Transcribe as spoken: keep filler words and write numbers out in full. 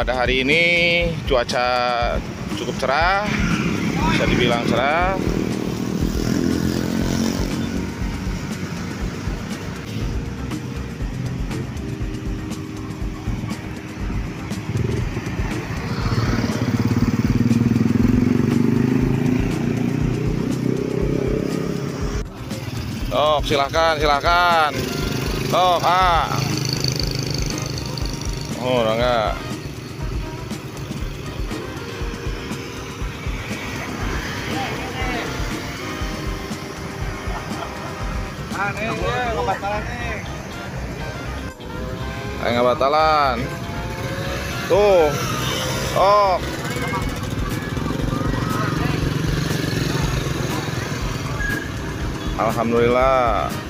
pada hari ini cuaca cukup cerah, bisa dibilang cerah. Tok, silahkan, silahkan. Tok, ah. Oh, enggak. Ah, nih, enggak batalan nih. Enggak batalan. Tuh. Tok. Alhamdulillah.